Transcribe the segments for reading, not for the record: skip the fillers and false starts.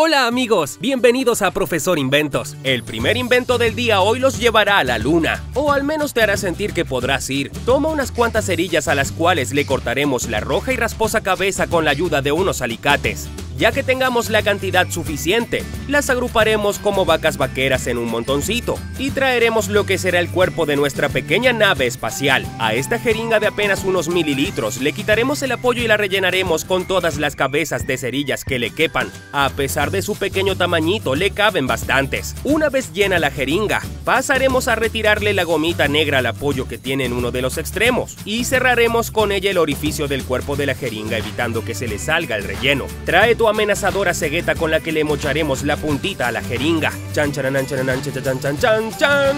Hola amigos, bienvenidos a Profesor Inventos. El primer invento del día hoy los llevará a la luna, o al menos te hará sentir que podrás ir. Toma unas cuantas cerillas a las cuales le cortaremos la roja y rasposa cabeza con la ayuda de unos alicates. Ya que tengamos la cantidad suficiente, las agruparemos como vacas vaqueras en un montoncito y traeremos lo que será el cuerpo de nuestra pequeña nave espacial. A esta jeringa de apenas unos mililitros le quitaremos el apoyo y la rellenaremos con todas las cabezas de cerillas que le quepan. A pesar de su pequeño tamañito, le caben bastantes. Una vez llena la jeringa, pasaremos a retirarle la gomita negra al apoyo que tiene en uno de los extremos y cerraremos con ella el orificio del cuerpo de la jeringa, evitando que se le salga el relleno. Trae tu amenazadora cegueta con la que le mocharemos la puntita a la jeringa. Chan, charanan, charanan, chan, chan, chan, chan, chan.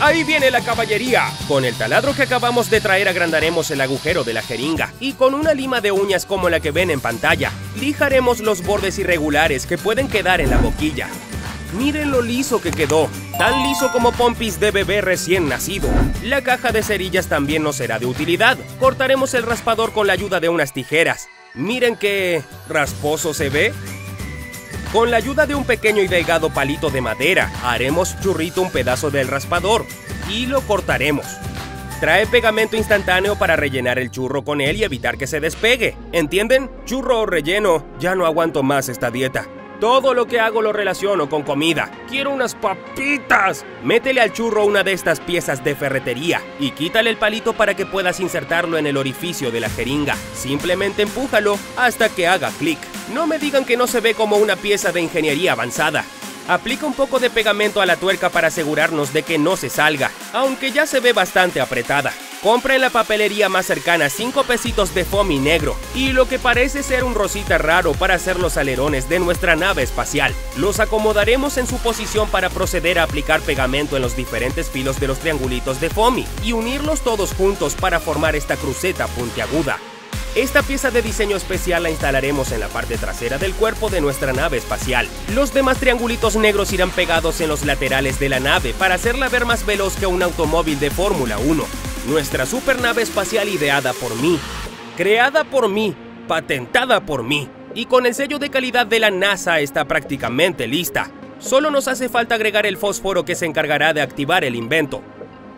Ahí viene la caballería. Con el taladro que acabamos de traer agrandaremos el agujero de la jeringa y con una lima de uñas como la que ven en pantalla, lijaremos los bordes irregulares que pueden quedar en la boquilla. Miren lo liso que quedó, tan liso como pompis de bebé recién nacido. La caja de cerillas también nos será de utilidad. Cortaremos el raspador con la ayuda de unas tijeras. Miren qué rasposo se ve. Con la ayuda de un pequeño y delgado palito de madera, haremos churrito un pedazo del raspador y lo cortaremos. Trae pegamento instantáneo para rellenar el churro con él y evitar que se despegue. ¿Entienden? Churro o relleno, ya no aguanto más esta dieta. Todo lo que hago lo relaciono con comida. ¡Quiero unas papitas! Métele al churro una de estas piezas de ferretería y quítale el palito para que puedas insertarlo en el orificio de la jeringa. Simplemente empújalo hasta que haga clic. No me digan que no se ve como una pieza de ingeniería avanzada. Aplica un poco de pegamento a la tuerca para asegurarnos de que no se salga, aunque ya se ve bastante apretada. Compra en la papelería más cercana 5 pesitos de foamy negro y lo que parece ser un rosita raro para hacer los alerones de nuestra nave espacial. Los acomodaremos en su posición para proceder a aplicar pegamento en los diferentes filos de los triangulitos de foamy y unirlos todos juntos para formar esta cruceta puntiaguda. Esta pieza de diseño especial la instalaremos en la parte trasera del cuerpo de nuestra nave espacial. Los demás triangulitos negros irán pegados en los laterales de la nave para hacerla ver más veloz que un automóvil de Fórmula 1. Nuestra supernave espacial ideada por mí, creada por mí, patentada por mí y con el sello de calidad de la NASA está prácticamente lista. Solo nos hace falta agregar el fósforo que se encargará de activar el invento.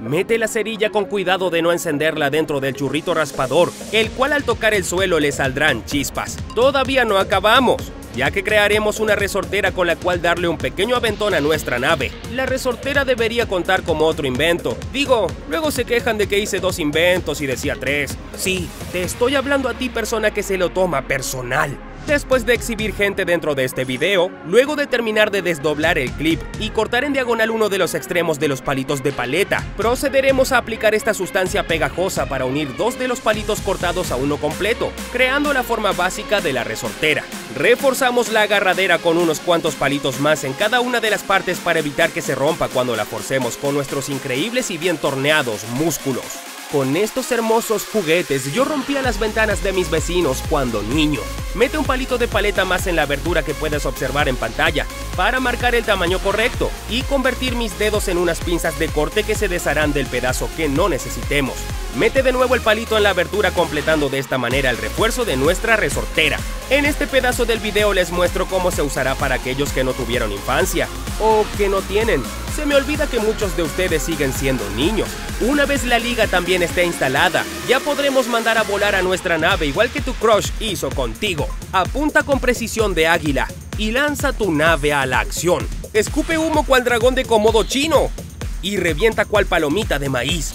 Mete la cerilla con cuidado de no encenderla dentro del churrito raspador, el cual al tocar el suelo le saldrán chispas. Todavía no acabamos, ya que crearemos una resortera con la cual darle un pequeño aventón a nuestra nave. La resortera debería contar como otro invento. Digo, luego se quejan de que hice 2 inventos y decía 3. Sí, te estoy hablando a ti, persona que se lo toma personal. Después de exhibir gente dentro de este video, luego de terminar de desdoblar el clip y cortar en diagonal uno de los extremos de los palitos de paleta, procederemos a aplicar esta sustancia pegajosa para unir dos de los palitos cortados a uno completo, creando la forma básica de la resortera. Reforzamos la agarradera con unos cuantos palitos más en cada una de las partes para evitar que se rompa cuando la forcemos con nuestros increíbles y bien torneados músculos. Con estos hermosos juguetes yo rompía las ventanas de mis vecinos cuando niño. Mete un palito de paleta más en la abertura que puedes observar en pantalla para marcar el tamaño correcto y convertir mis dedos en unas pinzas de corte que se desharán del pedazo que no necesitemos. Mete de nuevo el palito en la abertura completando de esta manera el refuerzo de nuestra resortera. En este pedazo del video les muestro cómo se usará para aquellos que no tuvieron infancia o que no tienen. Se me olvida que muchos de ustedes siguen siendo niños. Una vez la liga también esté instalada, ya podremos mandar a volar a nuestra nave igual que tu crush hizo contigo. Apunta con precisión de águila y lanza tu nave a la acción. Escupe humo cual dragón de Komodo chino y revienta cual palomita de maíz.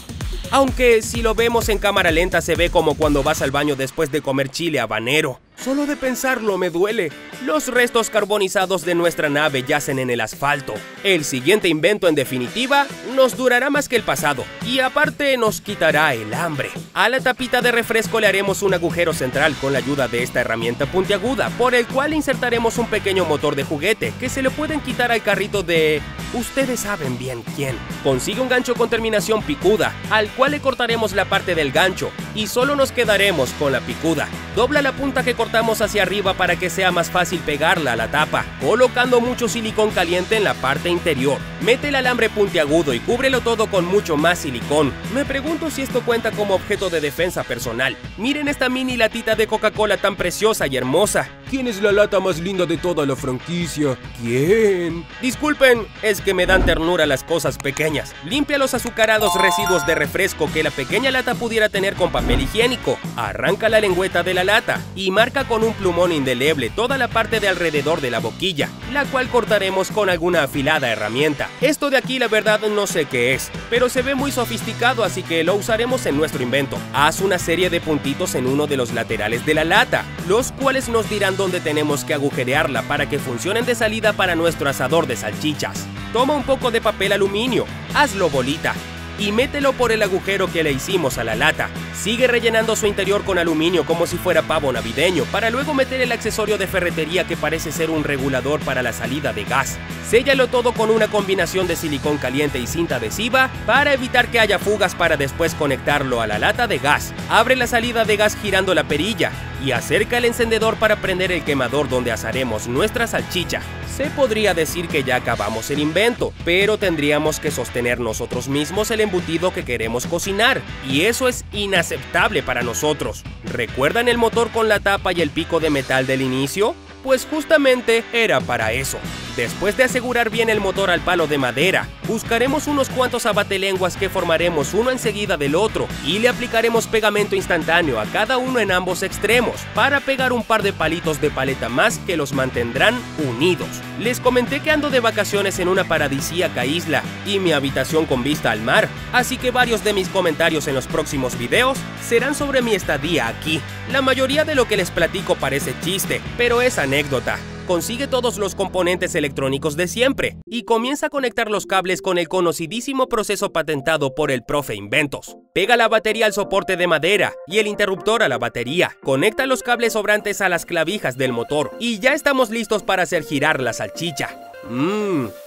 Aunque si lo vemos en cámara lenta se ve como cuando vas al baño después de comer chile habanero. Solo de pensarlo me duele. Los restos carbonizados de nuestra nave yacen en el asfalto. El siguiente invento, en definitiva, nos durará más que el pasado y aparte nos quitará el hambre. A la tapita de refresco le haremos un agujero central con la ayuda de esta herramienta puntiaguda, por el cual insertaremos un pequeño motor de juguete que se le pueden quitar al carrito de... ustedes saben bien quién. Consigue un gancho con terminación picuda, al cual le cortaremos la parte del gancho y solo nos quedaremos con la picuda. Dobla la punta que cortamos hacia arriba para que sea más fácil pegarla a la tapa, colocando mucho silicón caliente en la parte interior. Mete el alambre puntiagudo y cúbrelo todo con mucho más silicón. Me pregunto si esto cuenta como objeto de defensa personal. Miren esta mini latita de Coca-Cola tan preciosa y hermosa. ¿Quién es la lata más linda de toda la franquicia? ¿Quién? Disculpen, es que me dan ternura las cosas pequeñas. Limpia los azucarados residuos de refresco que la pequeña lata pudiera tener con papel higiénico. Arranca la lengüeta de la lata y marca con un plumón indeleble toda la parte de alrededor de la boquilla, la cual cortaremos con alguna afilada herramienta. Esto de aquí la verdad no sé qué es, pero se ve muy sofisticado, así que lo usaremos en nuestro invento. Haz una serie de puntitos en uno de los laterales de la lata, los cuales nos dirán dónde tenemos que agujerearla para que funcionen de salida para nuestro asador de salchichas. Toma un poco de papel aluminio, hazlo bolita y mételo por el agujero que le hicimos a la lata. Sigue rellenando su interior con aluminio como si fuera pavo navideño, para luego meter el accesorio de ferretería que parece ser un regulador para la salida de gas. Séllalo todo con una combinación de silicón caliente y cinta adhesiva para evitar que haya fugas, para después conectarlo a la lata de gas. Abre la salida de gas girando la perilla y acerca el encendedor para prender el quemador donde asaremos nuestra salchicha. Se podría decir que ya acabamos el invento, pero tendríamos que sostener nosotros mismos el embutido que queremos cocinar, y eso es inaceptable para nosotros. ¿Recuerdan el motor con la tapa y el pico de metal del inicio? Pues justamente era para eso. Después de asegurar bien el motor al palo de madera, buscaremos unos cuantos abatelenguas que formaremos uno enseguida del otro y le aplicaremos pegamento instantáneo a cada uno en ambos extremos para pegar un par de palitos de paleta más que los mantendrán unidos. Les comenté que ando de vacaciones en una paradisíaca isla y mi habitación con vista al mar, así que varios de mis comentarios en los próximos videos serán sobre mi estadía aquí. La mayoría de lo que les platico parece chiste, pero es anécdota. Consigue todos los componentes electrónicos de siempre y comienza a conectar los cables con el conocidísimo proceso patentado por el profe Inventos. Pega la batería al soporte de madera y el interruptor a la batería. Conecta los cables sobrantes a las clavijas del motor y ya estamos listos para hacer girar la salchicha.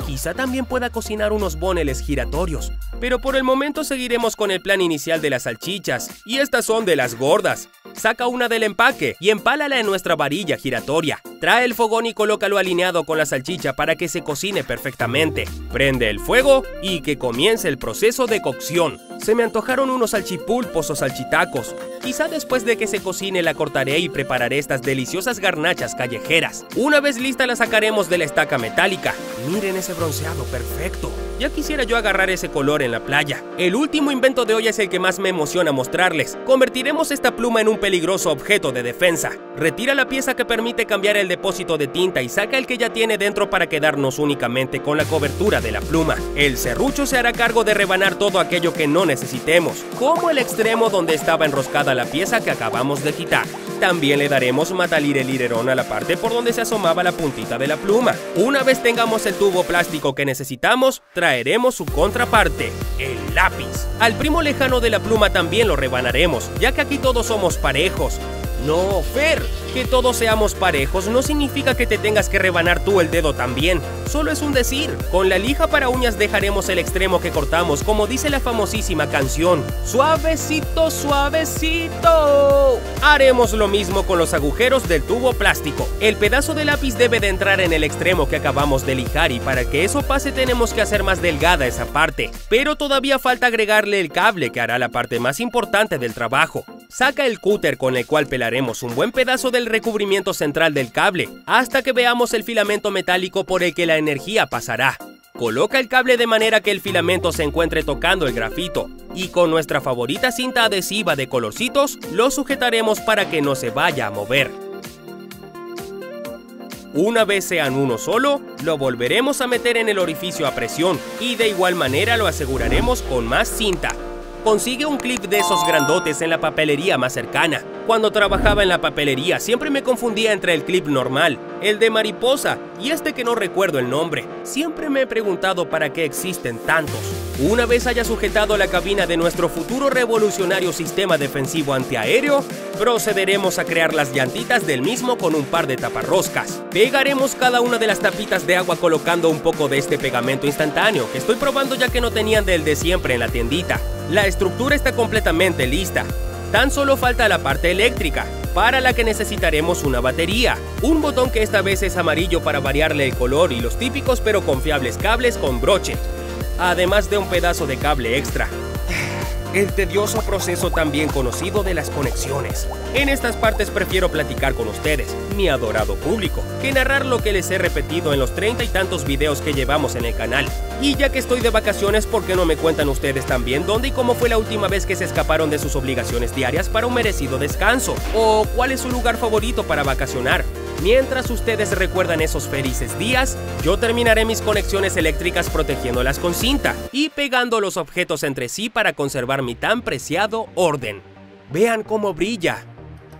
Quizá también pueda cocinar unos bóneles giratorios. Pero por el momento seguiremos con el plan inicial de las salchichas, y estas son de las gordas. Saca una del empaque y empálala en nuestra varilla giratoria. Trae el fogón y colócalo alineado con la salchicha para que se cocine perfectamente. Prende el fuego y que comience el proceso de cocción. Se me antojaron unos salchipulpos o salchitacos. Quizá después de que se cocine la cortaré y prepararé estas deliciosas garnachas callejeras. Una vez lista la sacaremos de la estaca metálica. Miren ese bronceado perfecto. Ya quisiera yo agarrar ese color en la playa. El último invento de hoy es el que más me emociona mostrarles. Convertiremos esta pluma en un peligroso objeto de defensa. Retira la pieza que permite cambiar el depósito de tinta y saca el que ya tiene dentro para quedarnos únicamente con la cobertura de la pluma. El serrucho se hará cargo de rebanar todo aquello que no necesitemos, como el extremo donde estaba enroscada la pieza que acabamos de quitar. También le daremos matalirelirerón a la parte por donde se asomaba la puntita de la pluma. Una vez tengamos el tubo plástico que necesitamos, traeremos su contraparte, el lápiz. Al primo lejano de la pluma también lo rebanaremos, ya que aquí todos somos parejos. No, Fer, que todos seamos parejos no significa que te tengas que rebanar tú el dedo también. Solo es un decir. Con la lija para uñas dejaremos el extremo que cortamos, como dice la famosísima canción. Suavecito, suavecito. Haremos lo mismo con los agujeros del tubo plástico. El pedazo de lápiz debe de entrar en el extremo que acabamos de lijar, y para que eso pase tenemos que hacer más delgada esa parte. Pero todavía falta agregarle el cable que hará la parte más importante del trabajo. Saca el cúter con el cual pelaremos un buen pedazo del recubrimiento central del cable, hasta que veamos el filamento metálico por el que la energía pasará. Coloca el cable de manera que el filamento se encuentre tocando el grafito, y con nuestra favorita cinta adhesiva de colorcitos, lo sujetaremos para que no se vaya a mover. Una vez sean uno solo, lo volveremos a meter en el orificio a presión, y de igual manera lo aseguraremos con más cinta. Consigue un clip de esos grandotes en la papelería más cercana. Cuando trabajaba en la papelería siempre me confundía entre el clip normal, el de mariposa y este que no recuerdo el nombre. Siempre me he preguntado para qué existen tantos. Una vez haya sujetado la cabina de nuestro futuro revolucionario sistema defensivo antiaéreo, procederemos a crear las llantitas del mismo con un par de taparroscas. Pegaremos cada una de las tapitas de agua colocando un poco de este pegamento instantáneo que estoy probando, ya que no tenían del de siempre en la tiendita. La estructura está completamente lista. Tan solo falta la parte eléctrica, para la que necesitaremos una batería, un botón que esta vez es amarillo para variarle el color y los típicos pero confiables cables con broche, además de un pedazo de cable extra. el tedioso proceso también conocido de las conexiones. En estas partes prefiero platicar con ustedes, mi adorado público, que narrar lo que les he repetido en los 30 y tantos videos que llevamos en el canal. Y ya que estoy de vacaciones, ¿por qué no me cuentan ustedes también dónde y cómo fue la última vez que se escaparon de sus obligaciones diarias para un merecido descanso? ¿O cuál es su lugar favorito para vacacionar? Mientras ustedes recuerdan esos felices días, yo terminaré mis conexiones eléctricas protegiéndolas con cinta y pegando los objetos entre sí para conservar mi tan preciado orden. Vean cómo brilla.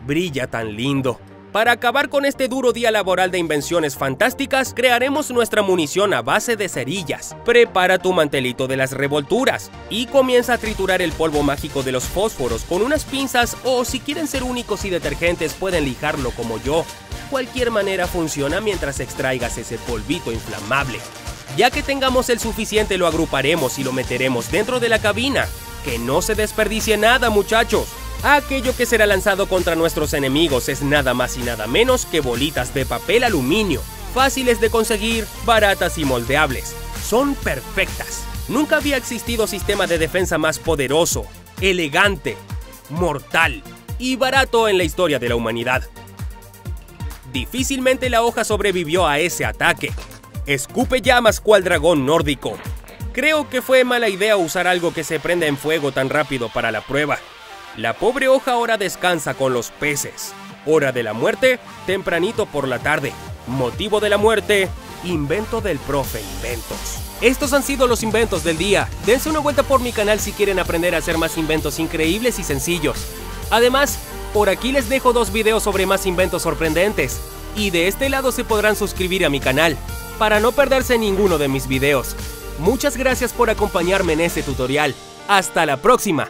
Brilla tan lindo. Para acabar con este duro día laboral de invenciones fantásticas, crearemos nuestra munición a base de cerillas. Prepara tu mantelito de las revolturas y comienza a triturar el polvo mágico de los fósforos con unas pinzas, o si quieren ser únicos y detergentes pueden lijarlo como yo. Cualquier manera funciona mientras extraigas ese polvito inflamable. Ya que tengamos el suficiente, lo agruparemos y lo meteremos dentro de la cabina. ¡Que no se desperdicie nada, muchachos! Aquello que será lanzado contra nuestros enemigos es nada más y nada menos que bolitas de papel aluminio. Fáciles de conseguir, baratas y moldeables. Son perfectas. Nunca había existido sistema de defensa más poderoso, elegante, mortal y barato en la historia de la humanidad. Difícilmente la hoja sobrevivió a ese ataque. Escupe llamas cual dragón nórdico. Creo que fue mala idea usar algo que se prenda en fuego tan rápido para la prueba. La pobre hoja ahora descansa con los peces. Hora de la muerte, tempranito por la tarde. Motivo de la muerte, invento del profe Inventos. Estos han sido los inventos del día. Dense una vuelta por mi canal si quieren aprender a hacer más inventos increíbles y sencillos. Además, por aquí les dejo dos videos sobre más inventos sorprendentes, y de este lado se podrán suscribir a mi canal, para no perderse ninguno de mis videos. Muchas gracias por acompañarme en este tutorial. ¡Hasta la próxima!